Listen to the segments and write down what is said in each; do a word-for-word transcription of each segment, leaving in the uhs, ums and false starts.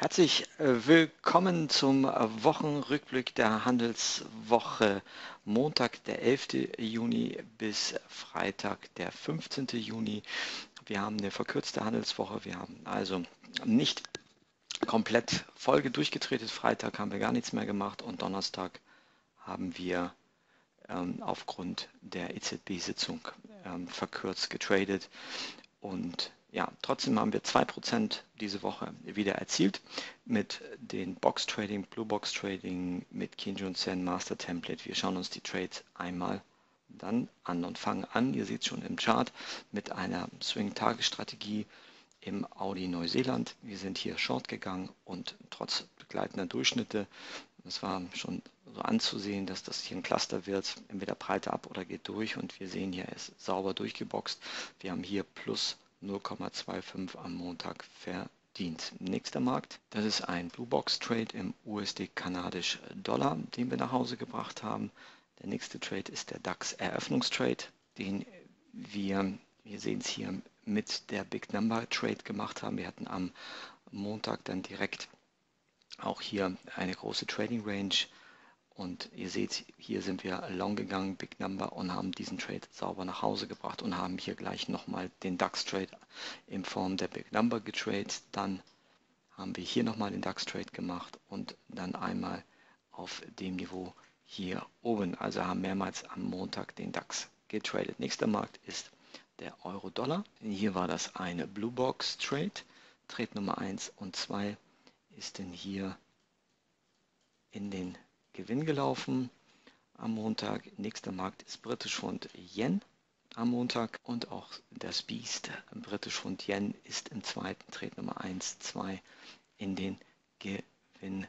Herzlich willkommen zum Wochenrückblick der Handelswoche. Montag, der elfte Juni bis Freitag, der fünfzehnte Juni. Wir haben eine verkürzte Handelswoche. Wir haben also nicht komplett Folge durchgetretet. Freitag haben wir gar nichts mehr gemacht und Donnerstag haben wir ähm, aufgrund der E Z B-Sitzung ähm, verkürzt getradet. Und ja, trotzdem haben wir zwei Prozent diese Woche wieder erzielt mit den Box Trading, Blue Box Trading, mit Kinjun-Sen Master Template. Wir schauen uns die Trades einmal dann an und fangen an, ihr seht schon im Chart, mit einer Swing-Tagesstrategie im Audi Neuseeland. Wir sind hier short gegangen und trotz begleitender Durchschnitte, das war schon so anzusehen, dass das hier ein Cluster wird, entweder breite ab oder geht durch, und wir sehen hier, es ist sauber durchgeboxt. Wir haben hier plus null Komma fünfundzwanzig am Montag verdient. Nächster Markt, das ist ein Blue Box Trade im U S D-Kanadisch Dollar, den wir nach Hause gebracht haben. Der nächste Trade ist der DAX Eröffnungstrade, den wir, wir sehen es hier, mit der Big Number Trade gemacht haben. Wir hatten am Montag dann direkt auch hier eine große Trading Range. Und ihr seht, hier sind wir long gegangen, Big Number, und haben diesen Trade sauber nach Hause gebracht und haben hier gleich nochmal den DAX-Trade in Form der Big Number getradet. Dann haben wir hier nochmal den DAX-Trade gemacht und dann einmal auf dem Niveau hier oben. Also haben mehrmals am Montag den DAX getradet. Nächster Markt ist der Euro-Dollar. Hier war das eine Blue Box Trade. Trade Nummer eins und zwei ist denn hier in den Gewinn gelaufen am Montag. Nächster Markt ist Britisch Pfund Yen am Montag, und auch das Biest Britisch Pfund Yen ist im zweiten Trade Nummer eins, zwei in den Gewinn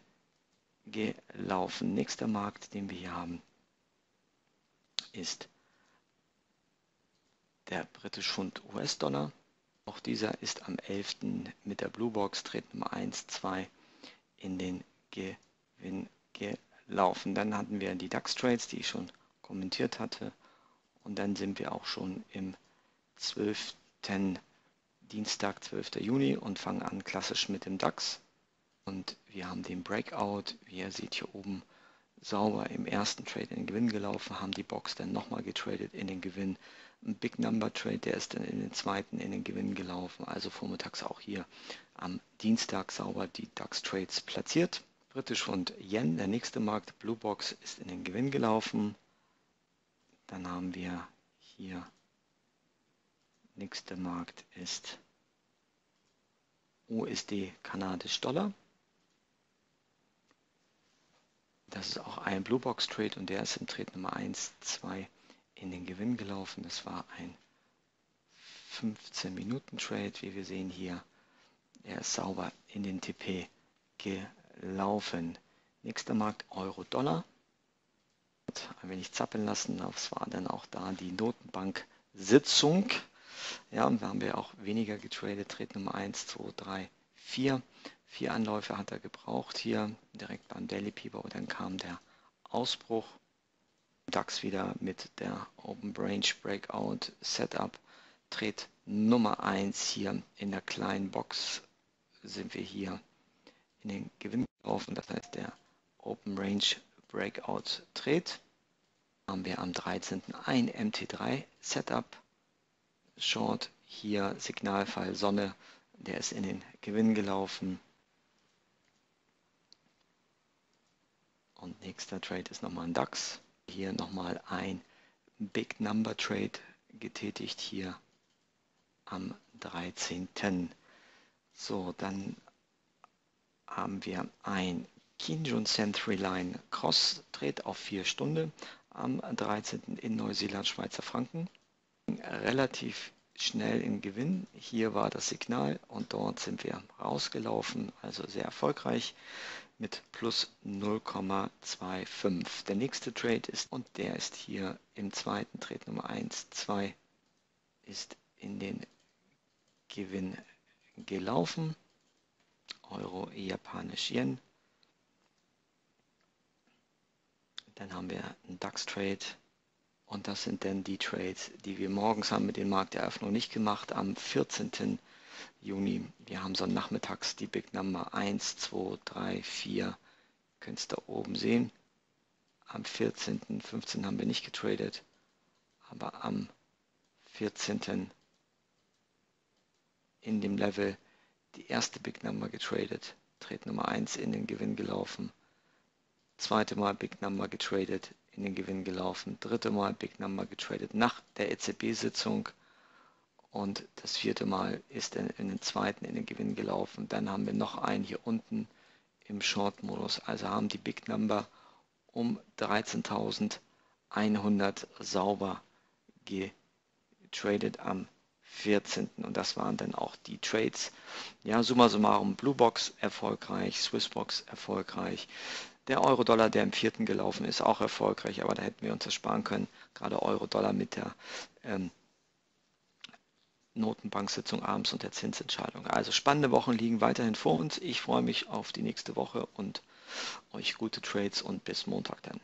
gelaufen. Nächster Markt, den wir hier haben, ist der Britisch Pfund U S-Dollar. Auch dieser ist am elften mit der Blue Box Trade Nummer eins, zwei in den Gewinn gelaufen. Laufen. Dann hatten wir die DAX-Trades, die ich schon kommentiert hatte, und dann sind wir auch schon im zwölften Dienstag, zwölfter Juni, und fangen an klassisch mit dem DAX, und wir haben den Breakout, wie ihr seht hier oben, sauber im ersten Trade in den Gewinn gelaufen, haben die Box dann nochmal getradet in den Gewinn, ein Big Number Trade, der ist dann in den zweiten in den Gewinn gelaufen, also vormittags auch hier am Dienstag sauber die DAX-Trades platziert. Britisch Pfund Yen, der nächste Markt, Blue Box, ist in den Gewinn gelaufen. Dann haben wir hier, nächster Markt ist U S D-Kanadisch Dollar. Das ist auch ein Blue Box Trade, und der ist im Trade Nummer eins, zwei in den Gewinn gelaufen. Das war ein fünfzehn Minuten Trade, wie wir sehen hier. Er ist sauber in den T P gelaufen. Laufen. Nächster Markt, Euro-Dollar. Ein wenig zappeln lassen, das war dann auch da die Notenbank-Sitzung. Ja, und da haben wir auch weniger getradet. Trade Nummer eins, zwei, drei, vier. Vier Anläufe hat er gebraucht hier, direkt beim Daily Pivot, und dann kam der Ausbruch. DAX wieder mit der Open Range Breakout Setup. Trade Nummer eins hier in der kleinen Box sind wir hier in den Gewinn gelaufen, das heißt der Open Range Breakout Trade. Haben wir am dreizehnten ein M T drei Setup Short, hier Signalfall Sonne, der ist in den Gewinn gelaufen. Und nächster Trade ist nochmal ein DAX. Hier nochmal ein Big Number Trade getätigt hier am dreizehnten So, dann haben wir ein Kijun Sentry Line Cross-Trade auf vier Stunden am dreizehnten in Neuseeland, Schweizer Franken. Relativ schnell im Gewinn. Hier war das Signal und dort sind wir rausgelaufen, also sehr erfolgreich mit plus null Komma fünfundzwanzig. Der nächste Trade ist, und der ist hier im zweiten Trade Nummer eins, zwei, ist in den Gewinn gelaufen. Euro japanisch Yen. Dann haben wir einen DAX-Trade, und das sind dann die Trades, die wir morgens haben mit dem Markt der Eröffnung nicht gemacht. Am vierzehnten Juni. Wir haben so nachmittags die Big Number eins, zwei, drei, vier. Ihr könnt es da oben sehen. Am vierzehnten, fünfzehnten haben wir nicht getradet, aber am vierzehnten in dem Level die erste Big Number getradet, Trade Nummer eins in den Gewinn gelaufen, zweite Mal Big Number getradet, in den Gewinn gelaufen, dritte Mal Big Number getradet nach der E Z B-Sitzung und das vierte Mal ist in, in den zweiten in den Gewinn gelaufen. Dann haben wir noch einen hier unten im Short-Modus, also haben die Big Number um dreizehntausendeinhundert sauber getradet am vierzehnten und das waren dann auch die Trades. Ja, summa summarum, Blue Box erfolgreich, Swiss Box erfolgreich. Der Euro-Dollar, der im vierten gelaufen ist, auch erfolgreich, aber da hätten wir uns das sparen können. Gerade Euro-Dollar mit der ähm, Notenbank-Sitzung abends und der Zinsentscheidung. Also spannende Wochen liegen weiterhin vor uns. Ich freue mich auf die nächste Woche und euch gute Trades und bis Montag dann.